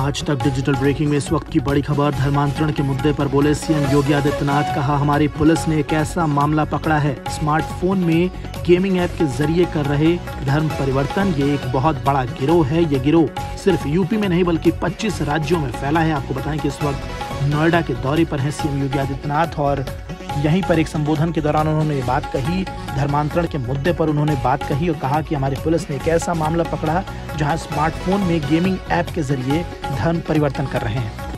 आज तक digital breaking में इस वक्त की बड़ी खबर। धर्मांतरण के मुद्दे पर बोले सीएम योगी आदित्यनाथ। कहा, हमारी पुलिस ने एक ऐसा मामला पकड़ा है, स्मार्टफोन में गेमिंग ऐप के जरिए कर रहे धर्म परिवर्तन। ये एक बहुत बड़ा गिरोह है। ये गिरोह सिर्फ यूपी में नहीं बल्कि 25 राज्यों में फैला है। आपको बताएं कि इस वक्त नोएडा के दौरे पर है सीएम योगी आदित्यनाथ और यहीं पर एक संबोधन के दौरान उन्होंने ये बात कही। धर्मांतरण के मुद्दे पर उन्होंने बात कही और कहा कि हमारी पुलिस ने एक ऐसा मामला पकड़ा जहां स्मार्टफोन में गेमिंग ऐप के जरिए धर्म परिवर्तन कर रहे हैं।